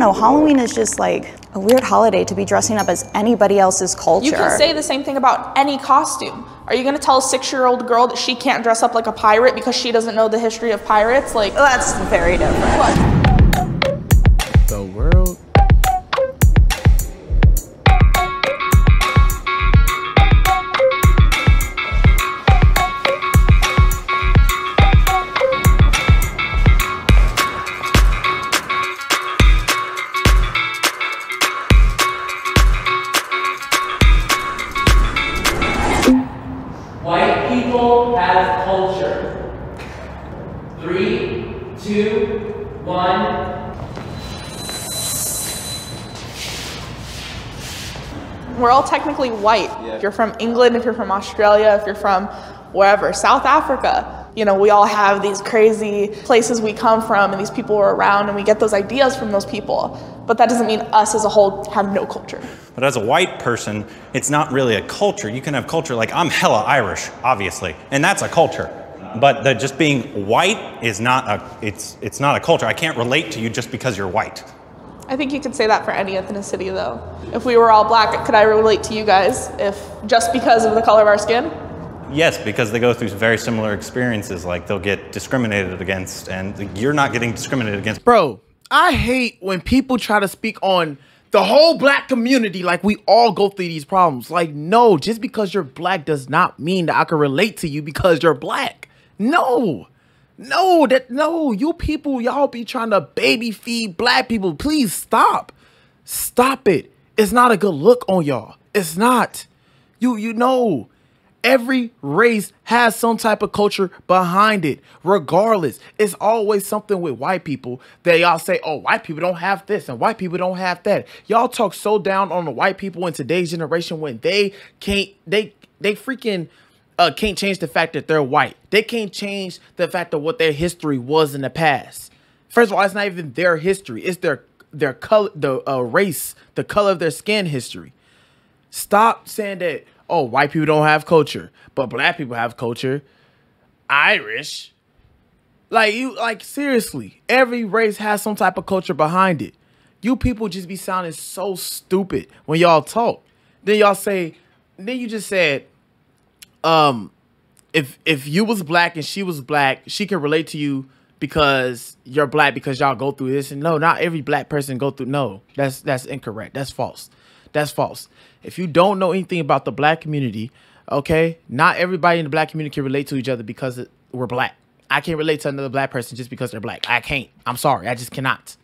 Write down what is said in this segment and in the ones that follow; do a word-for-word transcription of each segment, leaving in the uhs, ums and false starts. don't know, Halloween is just like a weird holiday to be dressing up as anybody else's culture. You can say the same thing about any costume. Are you gonna tell a six-year-old girl that she can't dress up like a pirate because she doesn't know the history of pirates? Like, that's very different. What? The world. White people have culture. Three, two, one. We're all technically white. Yeah. If you're from England, if you're from Australia, if you're from wherever, South Africa, you know, we all have these crazy places we come from and these people are around and we get those ideas from those people. But that doesn't mean us as a whole have no culture. But as a white person, it's not really a culture. You can have culture, like I'm hella Irish, obviously, and that's a culture. But the just being white is not a, it's, it's not a culture. I can't relate to you just because you're white. I think you could say that for any ethnicity though. If we were all black, could I relate to you guys if just because of the color of our skin? Yes, because they go through very similar experiences, like they'll get discriminated against and you're not getting discriminated against. Bro, I hate when people try to speak on the whole black community like we all go through these problems. Like, no, just because you're black does not mean that I can relate to you because you're black. No, no, that no, you people, y'all be trying to baby feed black people. Please stop. Stop it. It's not a good look on y'all. It's not. You, you know. Every race has some type of culture behind it. Regardless, it's always something with white people that y'all say, oh, white people don't have this and white people don't have that. Y'all talk so down on the white people in today's generation when they can't, they, they freaking uh, can't change the fact that they're white. They can't change the fact of what their history was in the past. First of all, it's not even their history. It's their, their color, the uh, race, the color of their skin history. Stop saying that. Oh, white people don't have culture, but black people have culture. Irish. Like, you, like, seriously, every race has some type of culture behind it. You people just be sounding so stupid when y'all talk. Then y'all say, then you just said, um, if, if you was black and she was black, she can relate to you because you're black, because y'all go through this. And no, not every black person go through. No, that's, that's incorrect. That's false. That's false. If you don't know anything about the black community, okay, not everybody in the black community can relate to each other because we're black. I can't relate to another black person just because they're black. I can't. I'm sorry. I just cannot.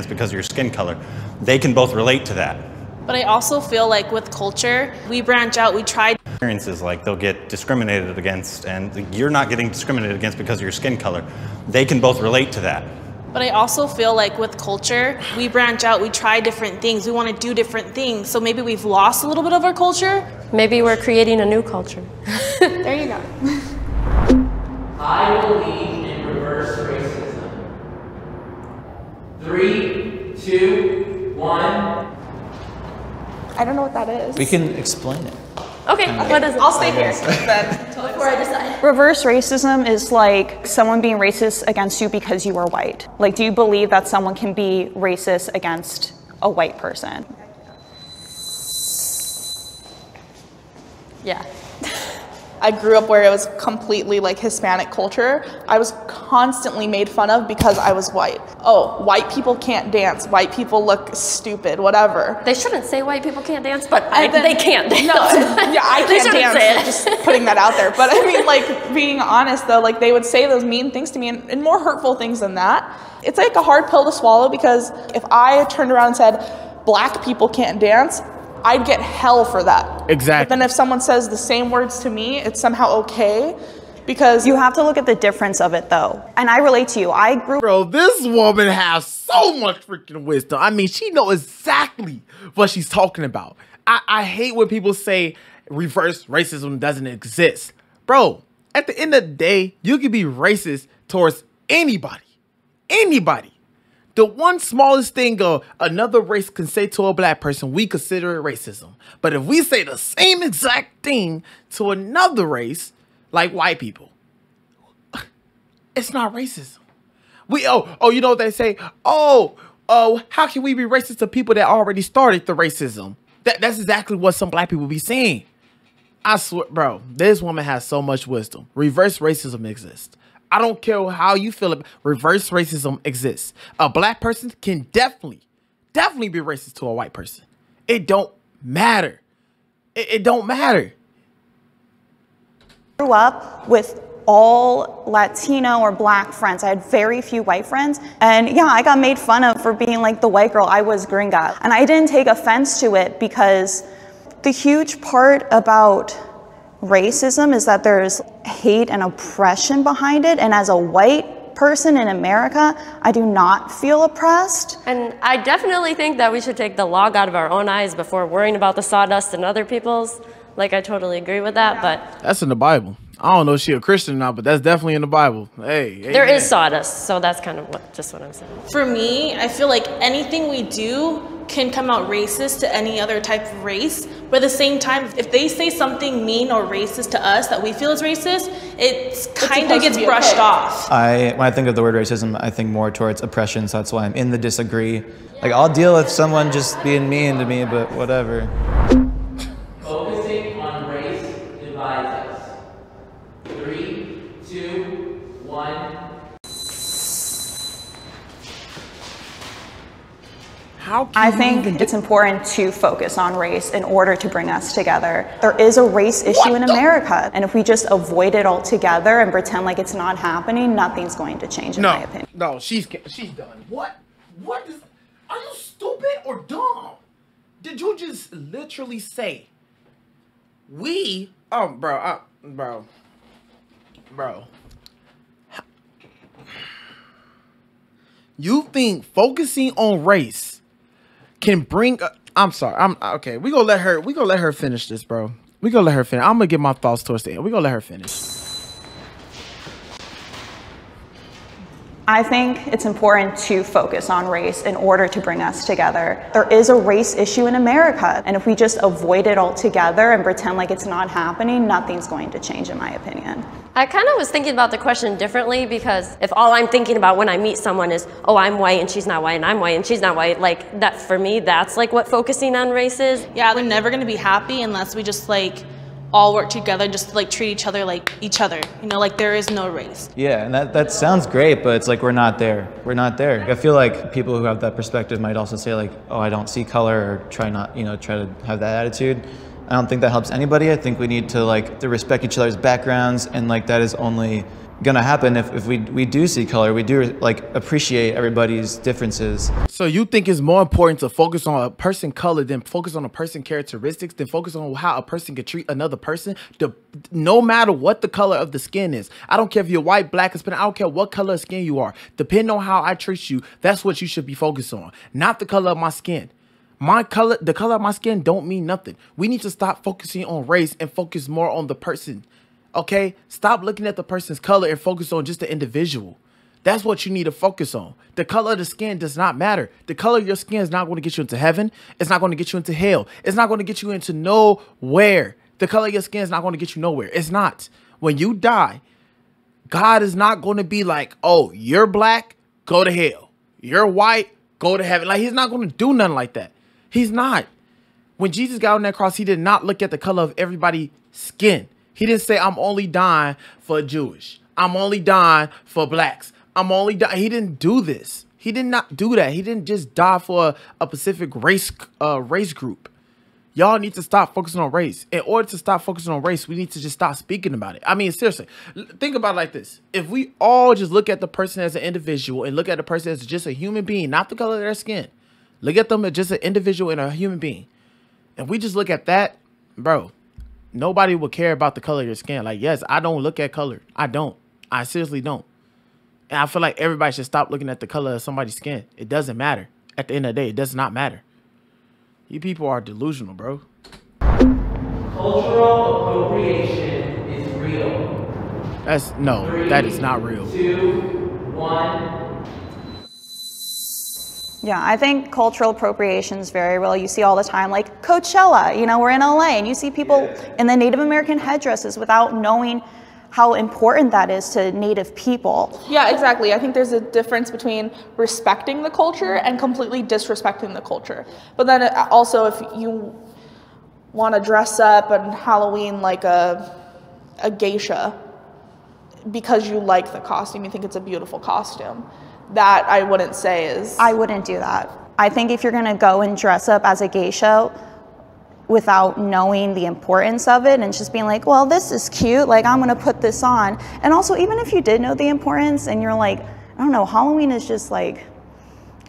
It's because of your skin color. They can both relate to that. But I also feel like with culture, we branch out, we try. Experiences like they'll get discriminated against and you're not getting discriminated against because of your skin color. They can both relate to that. But I also feel like with culture, we branch out, we try different things, we want to do different things. So maybe we've lost a little bit of our culture. Maybe we're creating a new culture. There you go. I believe in reverse racism. Three, two, one. I don't know what that is. We can explain it. Okay, okay. What is it? I'll stay here. Before I decide. Reverse racism is like someone being racist against you because you are white. Like, do you believe that someone can be racist against a white person? Yeah. I grew up where it was completely like Hispanic culture. I was constantly made fun of because I was white. Oh, white people can't dance. White people look stupid, whatever. They shouldn't say white people can't dance, but I, then, they can't dance. No, yeah, I can't dance, just putting that out there. But I mean, like, being honest though, like they would say those mean things to me and, and more hurtful things than that. It's like a hard pill to swallow because if I turned around and said, black people can't dance, I'd get hell for that. Exactly. But then if someone says the same words to me, it's somehow okay because you have to look at the difference of it though. And I relate to you. I grew Bro, this woman has so much freaking wisdom. I mean, she knows exactly what she's talking about. I, I hate when people say reverse racism doesn't exist. Bro, at the end of the day, you can be racist towards anybody, anybody. The one smallest thing uh, another race can say to a black person, we consider it racism. But if we say the same exact thing to another race, like white people, it's not racism. We oh oh you know what they say? Oh oh how can we be racist to people that already started the racism? That that's exactly what some black people be saying. I swear, bro, this woman has so much wisdom. Reverse racism exists. I don't care how you feel about reverse racism exists. A black person can definitely, definitely be racist to a white person. It don't matter. It, it don't matter. I grew up with all Latino or black friends. I had very few white friends. And yeah, I got made fun of for being like the white girl. I was gringa. And I didn't take offense to it because the huge part about racism is that there's hate and oppression behind it. And as a white person in America, I do not feel oppressed. And I definitely think that we should take the log out of our own eyes before worrying about the sawdust in other people's. Like, I totally agree with that, but... That's in the Bible. I don't know if she's a Christian or not, but that's definitely in the Bible. Hey, hey there man. Is sawdust, so that's kind of what, just what I'm saying. For me, I feel like anything we do can come out racist to any other type of race, but at the same time, if they say something mean or racist to us that we feel is racist, it kind of gets brushed okay. off. I, when I think of the word racism, I think more towards oppression, so that's why I'm in the disagree. Like, I'll deal with someone just being mean to me, but whatever. I think it's important to focus on race in order to bring us together. There is a race issue in America, and if we just avoid it altogether and pretend like it's not happening, nothing's going to change in my opinion. No, she's she's done. What? What is? Are you stupid or dumb? Did you just literally say we? Oh, bro, uh, bro, bro. You think focusing on race can bring uh, I'm sorry. I'm okay. We gonna let her we gonna let her finish this, bro. We gonna let her finish. I'm gonna get my thoughts towards the end. We gonna let her finish. I think it's important to focus on race in order to bring us together. There is a race issue in America, and if we just avoid it altogether and pretend like it's not happening, nothing's going to change in my opinion. I kind of was thinking about the question differently, because if all I'm thinking about when I meet someone is, oh, I'm white and she's not white and I'm white and she's not white, like that for me, that's like what focusing on race is. Yeah, we're never going to be happy unless we just like all work together, just like treat each other like each other, you know, like there is no race. Yeah, and that, that sounds great, but it's like we're not there. We're not there. I feel like people who have that perspective might also say like, oh, I don't see color, or try not, you know, try to have that attitude. I don't think that helps anybody. I think we need to like to respect each other's backgrounds, and like that is only gonna happen if, if we, we do see color, we do like appreciate everybody's differences. So you think it's more important to focus on a person color than focus on a person characteristics, than focus on how a person can treat another person, the, no matter what the color of the skin is. I don't care if you're white, black, Hispanic, I don't care what color of skin you are. Depending on how I treat you, that's what you should be focused on, not the color of my skin. My color, the color of my skin don't mean nothing. We need to stop focusing on race and focus more on the person. Okay, stop looking at the person's color and focus on just the individual. That's what you need to focus on. The color of the skin does not matter. The color of your skin is not going to get you into heaven. It's not going to get you into hell. It's not going to get you into nowhere. The color of your skin is not going to get you nowhere. It's not. When you die, God is not going to be like, oh, you're black, go to hell. You're white, go to heaven. Like, he's not going to do nothing like that. He's not. When Jesus got on that cross, he did not look at the color of everybody's skin. He didn't say, I'm only dying for Jewish. I'm only dying for blacks. I'm only dying. He didn't do this. He did not do that. He didn't just die for a, a specific race uh, race group. Y'all need to stop focusing on race. In order to stop focusing on race, we need to just stop speaking about it. I mean, seriously, think about it like this. If we all just look at the person as an individual and look at the person as just a human being, not the color of their skin, look at them as just an individual and a human being. If we just look at that, bro, nobody would care about the color of your skin. Like, yes, I don't look at color. I don't. I seriously don't. And I feel like everybody should stop looking at the color of somebody's skin. It doesn't matter. At the end of the day, it does not matter. You people are delusional, bro. Cultural appropriation is real. That's, no, Three, that is not real. Two, one. Yeah, I think cultural appropriation is very real. You see all the time, like Coachella, you know, we're in L A and you see people in the Native American headdresses without knowing how important that is to Native people. Yeah, exactly. I think there's a difference between respecting the culture and completely disrespecting the culture. But then also, if you want to dress up on Halloween like a, a geisha because you like the costume, you think it's a beautiful costume, that I wouldn't say is... I wouldn't do that. I think if you're going to go and dress up as a geisha without knowing the importance of it and just being like, well, this is cute, like I'm going to put this on. And also, even if you did know the importance and you're like, I don't know, Halloween is just like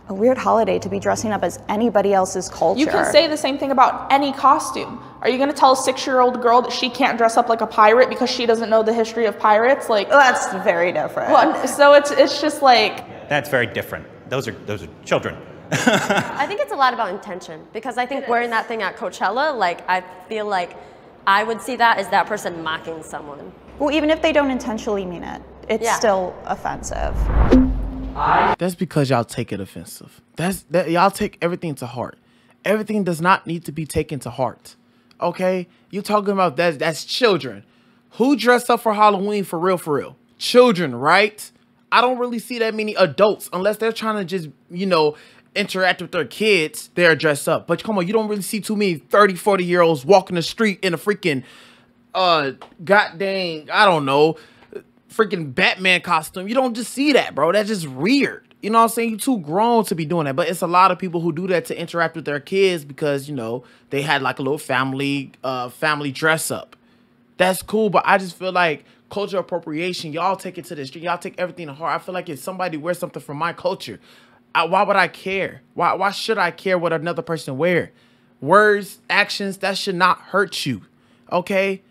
a weird holiday to be dressing up as anybody else's culture. You can say the same thing about any costume. Are you going to tell a six-year-old girl that she can't dress up like a pirate because she doesn't know the history of pirates? Like, that's very different. Well, so it's it's just like... That's very different. Those are, those are children. I think it's a lot about intention, because I think it wearing is. that thing at Coachella, like, I feel like I would see that as that person mocking someone. Well, even if they don't intentionally mean it, it's yeah. still offensive. That's because y'all take it offensive. That's that y'all take everything to heart. Everything does not need to be taken to heart. Okay? You're talking about that that's children. Who dressed up for Halloween for real for real? Children, right? I don't really see that many adults, unless they're trying to just, you know, interact with their kids, they're dressed up. But come on, you don't really see too many thirty, forty year olds walking the street in a freaking uh goddamn, I don't know, freaking Batman costume. You don't just see that, bro. That's just weird. You know what I'm saying? You're too grown to be doing that. But it's a lot of people who do that to interact with their kids because, you know, they had like a little family uh family dress up. That's cool, but I just feel like cultural appropriation, y'all take it to the street, y'all take everything to heart. I feel like if somebody wears something from my culture, I, why would I care? Why, why should I care what another person wear? Words, actions, that should not hurt you, okay?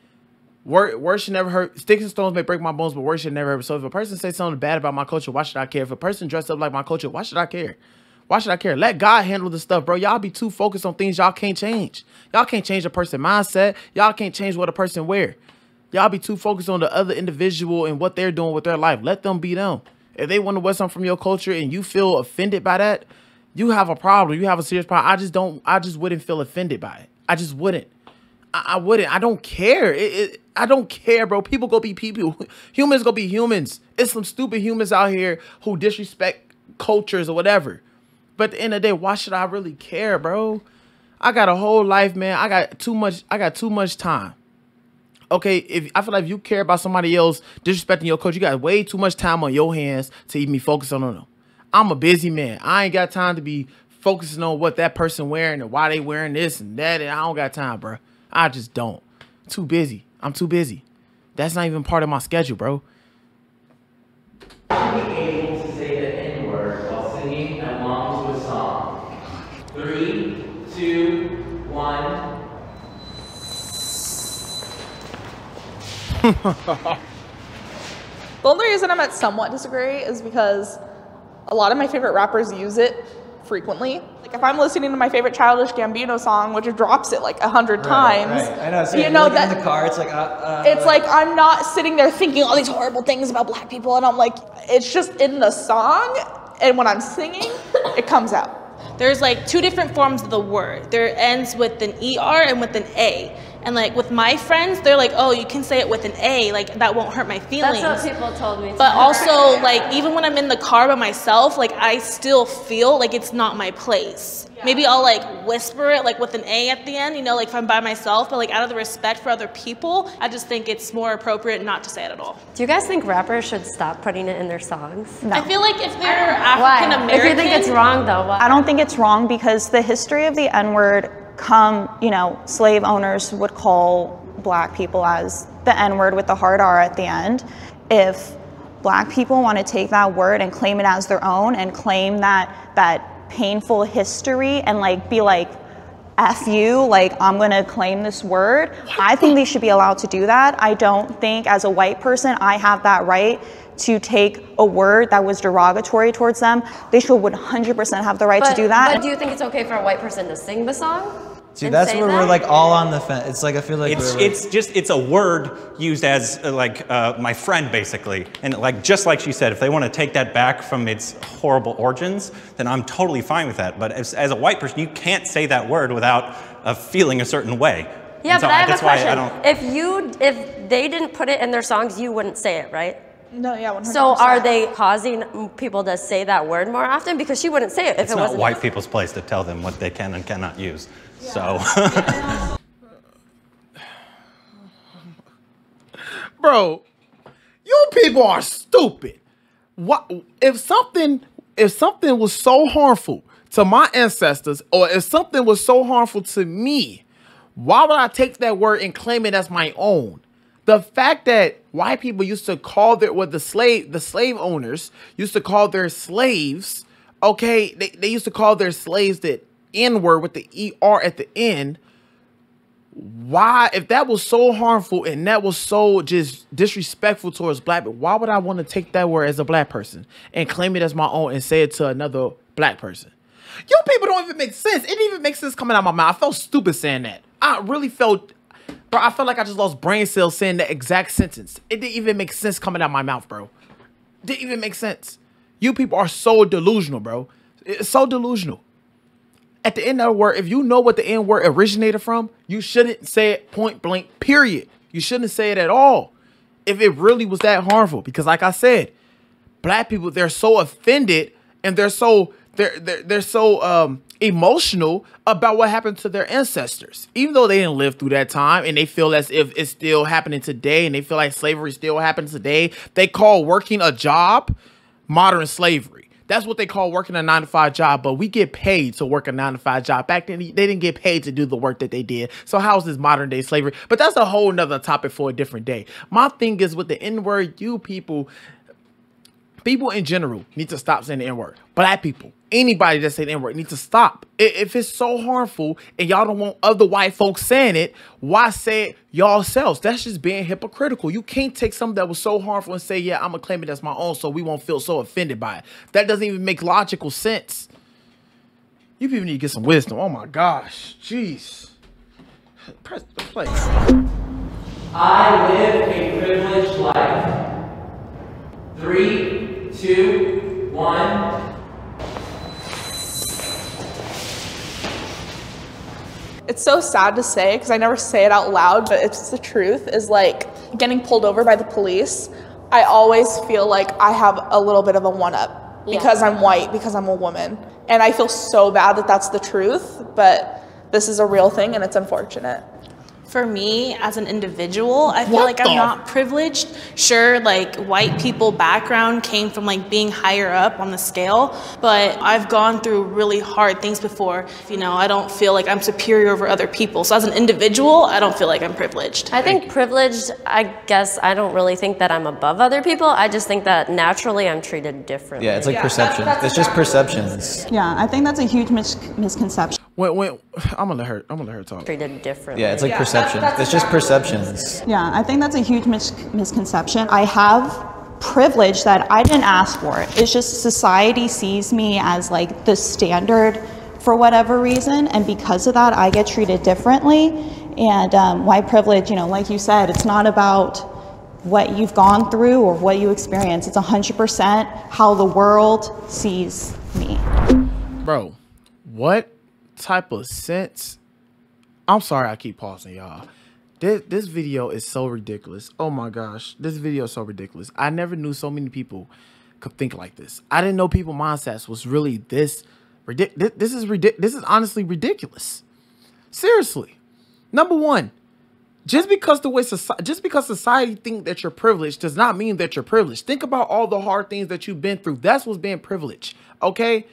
Word, words should never hurt. Sticks and stones may break my bones, but words should never hurt. So if a person says something bad about my culture, why should I care? If a person dressed up like my culture, why should I care? Why should I care? Let God handle the stuff, bro. Y'all be too focused on things y'all can't change. Y'all can't change a person's mindset. Y'all can't change what a person wear. Y'all be too focused on the other individual and what they're doing with their life. Let them be them. If they want to wear something from your culture and you feel offended by that, you have a problem. You have a serious problem. I just don't, I just wouldn't feel offended by it. I just wouldn't. I, I wouldn't. I don't care. It, it, I don't care, bro. People go be people. Humans go be humans. It's some stupid humans out here who disrespect cultures or whatever. But at the end of the day, why should I really care, bro? I got a whole life, man. I got too much. I got too much time. Okay, if I feel like if you care about somebody else disrespecting your coach, you got way too much time on your hands to even be focused on them. I'm a busy man. I ain't got time to be focusing on what that person wearing and why they wearing this and that. And I don't got time, bro. I just don't. Too busy. I'm too busy. That's not even part of my schedule, bro. Able to say the N word while singing along to a song. Three, two, one. The only reason I'm at somewhat disagree is because a lot of my favorite rappers use it frequently. Like if I'm listening to my favorite Childish Gambino song, which drops it like a hundred times, right, right. I know, so you know that in the car, it's like uh, uh, it's like I'm not sitting there thinking all these horrible things about black people, and I'm like, it's just in the song, and when I'm singing, it comes out. There's like two different forms of the word. There ends with an E R and with an A. And like with my friends, they're like, oh, you can say it with an A, like that won't hurt my feelings. That's what people told me. But also, like, even when I'm in the car by myself, like I still feel like it's not my place. Yeah. Maybe I'll like whisper it like with an A at the end, you know, like if I'm by myself, but like out of the respect for other people, I just think it's more appropriate not to say it at all. Do you guys think rappers should stop putting it in their songs? No. I feel like if they're African American. If you think it's wrong though, why? I don't think it's wrong because the history of the N-word come, you know, slave owners would call black people as the N-word with the hard R at the end. If black people want to take that word and claim it as their own and claim that that painful history and like be like, F you, like I'm gonna claim this word, I think they should be allowed to do that. I don't think as a white person I have that right to take a word that was derogatory towards them. They should one hundred percent have the right but, to do that. But do you think it's okay for a white person to sing the song? See, that's where that? we're like all on the fence. It's like, I feel like it's, we're, it's just, it's a word used as uh, like uh, my friend basically. And like, just like she said, if they want to take that back from its horrible origins, then I'm totally fine with that. But as, as a white person, you can't say that word without uh, feeling a certain way. Yeah, so but I have a question. I don't... If you, if they didn't put it in their songs, you wouldn't say it, right? No, yeah, one hundred percent. So are they causing people to say that word more often? Because she wouldn't say it if it's it wasn't. It's not white people's place to tell them what they can and cannot use. Yeah. So. Yeah. Bro, you people are stupid. What if something if something was so harmful to my ancestors, or if something was so harmful to me, why would I take that word and claim it as my own? The fact that white people used to call their, well, the slave, the slave owners used to call their slaves, okay, they, they used to call their slaves the N-word with the E R at the end. Why, if that was so harmful and that was so just disrespectful towards black people, why would I want to take that word as a black person and claim it as my own and say it to another black person? You people don't even make sense. It didn't even make sense coming out of my mouth. I felt stupid saying that. I really felt... Bro, I felt like I just lost brain cells saying that exact sentence. It didn't even make sense coming out of my mouth, bro. Didn't even make sense. You people are so delusional, bro. It's so delusional. At the end of the word, if you know what the N word originated from, you shouldn't say it point blank, period. You shouldn't say it at all if it really was that harmful. Because like I said, black people, they're so offended and they're so... They're, they're, they're so um, emotional about what happened to their ancestors, even though they didn't live through that time, and they feel as if it's still happening today, and they feel like slavery still happens today. They call working a job modern slavery. That's what they call working a nine to five job, but we get paid to work a nine to five job. Back then, they didn't get paid to do the work that they did. So how is this modern day slavery? But that's a whole nother topic for a different day. My thing is with the N-word, you people... People in general need to stop saying the N-word. Black people, anybody that say the N-word needs to stop. If it's so harmful and y'all don't want other white folks saying it, why say it yourselves? That's just being hypocritical. You can't take something that was so harmful and say, yeah, I'm going to claim it as my own so we won't feel so offended by it. That doesn't even make logical sense. You people need to get some wisdom. Oh my gosh. Jeez. Press the play. I live a privileged life. Three. Two, one. It's so sad to say, because I never say it out loud, but it's the truth, is like getting pulled over by the police. I always feel like I have a little bit of a one-up because yeah. I'm white, because I'm a woman. And I feel so bad that that's the truth, but this is a real thing and it's unfortunate. For me, as an individual, I feel what like I'm the? not privileged. Sure, like white people background came from like being higher up on the scale, but I've gone through really hard things before. You know, I don't feel like I'm superior over other people. So as an individual, I don't feel like I'm privileged. I think privileged, I guess I don't really think that I'm above other people. I just think that naturally I'm treated differently. Yeah, it's like yeah, perception. That's, that's it's just perceptions. Yeah, I think that's a huge mis misconception. When, when, I'm gonna let her, I'm gonna let her talk. Treated differently. Yeah, it's like yeah, perceptions. That's, that's it's just perceptions. Yeah, I think that's a huge mis misconception. I have privilege that I didn't ask for. It's just society sees me as like the standard for whatever reason, and because of that, I get treated differently. And um, white privilege, you know, like you said, it's not about what you've gone through or what you experience. It's one hundred percent how the world sees me. Bro, what? Type of sense. I'm sorry I keep pausing, y'all. This, this video is so ridiculous. Oh my gosh, this video is so ridiculous. I never knew so many people could think like this. I didn't know people mindsets was really this ridiculous. This is ridiculous. This is honestly ridiculous. Seriously. Number one, just because the way society, just because society think that you're privileged does not mean that you're privileged. Think about all the hard things that you've been through. That's what's being privileged. Okay.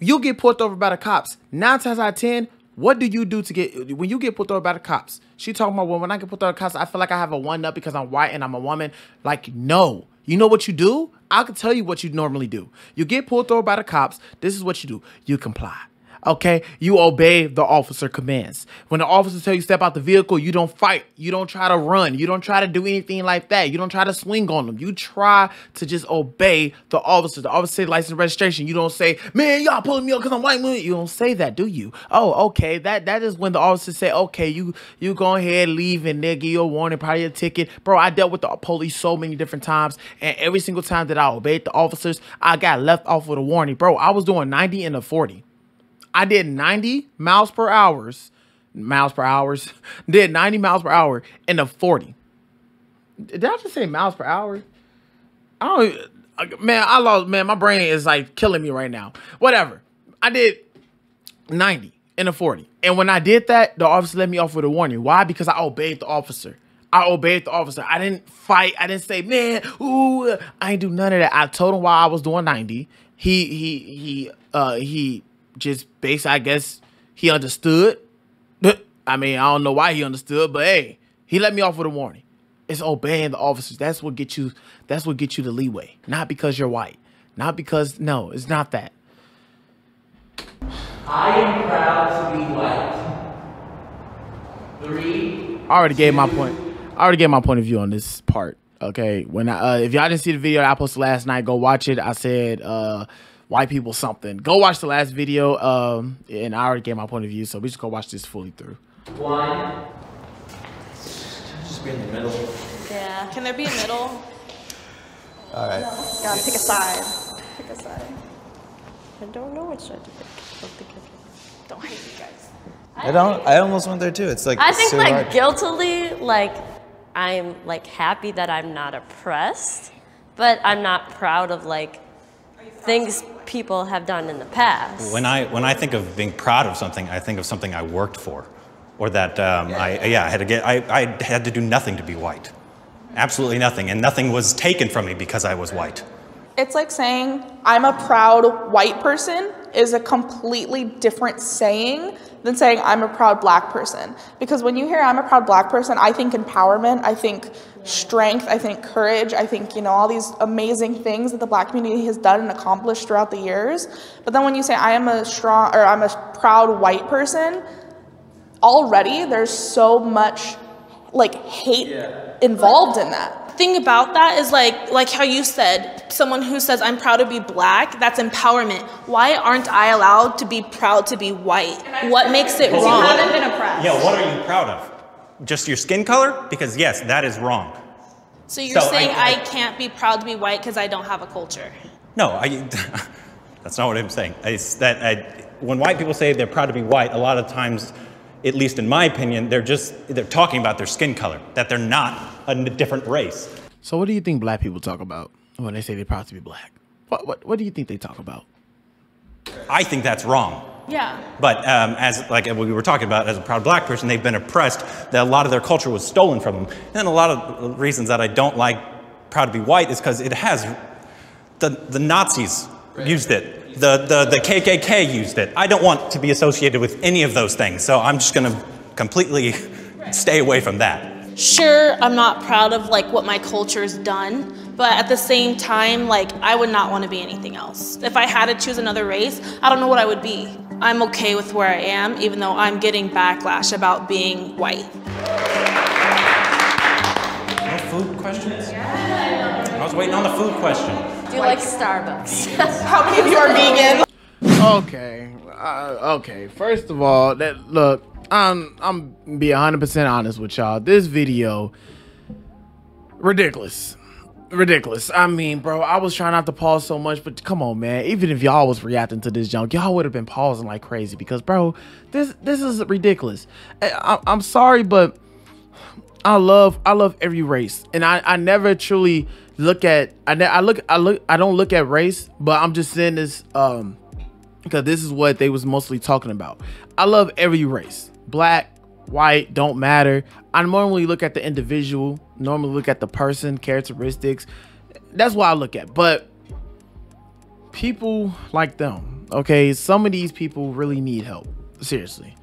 You get pulled over by the cops. Nine times out of ten, what do you do to get... When you get pulled over by the cops, she talking about, well, when I get pulled over by the cops, I feel like I have a one-up because I'm white and I'm a woman. Like, no. You know what you do? I can tell you what you normally do. You get pulled over by the cops. This is what you do. You comply. Okay? You obey the officer commands. When the officer tells you to step out the vehicle, you don't fight. You don't try to run. You don't try to do anything like that. You don't try to swing on them. You try to just obey the officer. The officer says license and registration. You don't say, man, y'all pulling me up because I'm white. Man. You don't say that, do you? Oh, okay. That that is when the officer say, okay, you, you go ahead, leave, and they'll give you a warning, probably a ticket. Bro, I dealt with the police so many different times, and every single time that I obeyed the officers, I got left off with a warning. Bro, I was doing ninety and a forty. I did ninety miles per hours miles per hour, did ninety miles per hour in the forty. Did I just say miles per hour? I don't, man, I lost, man, my brain is like killing me right now. Whatever. I did ninety in the forty. And when I did that, the officer let me off with a warning. Why? Because I obeyed the officer. I obeyed the officer. I didn't fight. I didn't say, man, ooh, I ain't do none of that. I told him why I was doing ninety. He, he, he, uh, he just basically, I guess he understood. I mean, I don't know why he understood, but hey, he let me off with a warning. It's obeying the officers. That's what gets you, that's what gets you the leeway. Not because you're white. Not because, no, it's not that. I am proud to be white. Three. I already two, gave my point. I already gave my point of view on this part. Okay. When I, uh, if y'all didn't see the video I posted last night, go watch it. I said, uh, white people something. Go watch the last video. Um, and I already gave my point of view, so we just go watch this fully through. One. Just be in the middle. Yeah. Can there be a middle? All right. No. Gotta pick a side. Pick a side. I don't know which side to pick. Don't think I don't hate you guys. I, I don't. I almost went there too. It's like I think so like hard. Guiltily, like I'm like happy that I'm not oppressed, but I'm not proud of like things people have done in the past. When I when I think of being proud of something, I think of something I worked for, or that um, yeah. I yeah I had to get I I had to do nothing to be white, absolutely nothing, and nothing was taken from me because I was white. It's like saying I'm a proud white person is a completely different saying than saying I'm a proud black person. Because when you hear I'm a proud black person, I think empowerment, I think strength, I think courage, I think, you know, all these amazing things that the black community has done and accomplished throughout the years. But then when you say I am a strong, or I'm a proud white person, already there's so much like hate yeah. involved in that. The thing about that is like like how you said, someone who says I'm proud to be black, that's empowerment. Why aren't I allowed to be proud to be white? What makes it well, wrong? You haven't been oppressed. Yeah, what are you proud of? Just your skin color? Because yes, that is wrong. So you're so saying I, I, I can't be proud to be white because I don't have a culture? No, I, that's not what I'm saying. It's that I, when white people say they're proud to be white, a lot of times, at least in my opinion, they're just, they're talking about their skin color, that they're not a different race. So what do you think black people talk about when they say they're proud to be black? What, what, what do you think they talk about? I think that's wrong. Yeah. But um, as like we were talking about, as a proud black person, they've been oppressed, that a lot of their culture was stolen from them. And a lot of reasons that I don't like proud to be white is because it has, the, the Nazis used it. The, the, the K K K used it. I don't want to be associated with any of those things, so I'm just going to completely stay away from that. Sure, I'm not proud of like what my culture's done, but at the same time, like I would not want to be anything else. If I had to choose another race, I don't know what I would be. I'm okay with where I am, even though I'm getting backlash about being white. No food questions? I was waiting on the food question. Do you like, like Starbucks? How many of you are vegan? Okay, uh, okay. First of all, that look, I'm I'm be one hundred percent honest with y'all. This video, ridiculous, ridiculous. I mean, bro, I was trying not to pause so much, but come on, man. Even if y'all was reacting to this junk, y'all would have been pausing like crazy because, bro, this this is ridiculous. I, I, I'm sorry, but I love I love every race, and I I never truly. Look at I, I look I look I don't look at race, but I'm just saying this um because this is what they was mostly talking about. I love every race, black, white, don't matter. I normally look at the individual, normally look at the person, characteristics. That's what I look at. But people like them, okay, some of these people really need help. Seriously,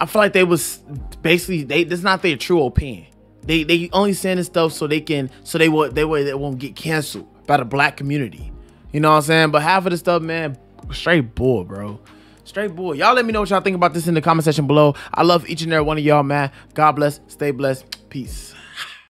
I feel like they was basically they that's not their true opinion. They they only saying this stuff so they can so they will they will they won't get canceled by the black community. You know what I'm saying? But half of the stuff, man, straight bull, bro. Straight bull. Y'all let me know what y'all think about this in the comment section below. I love each and every one of y'all, man. God bless. Stay blessed. Peace.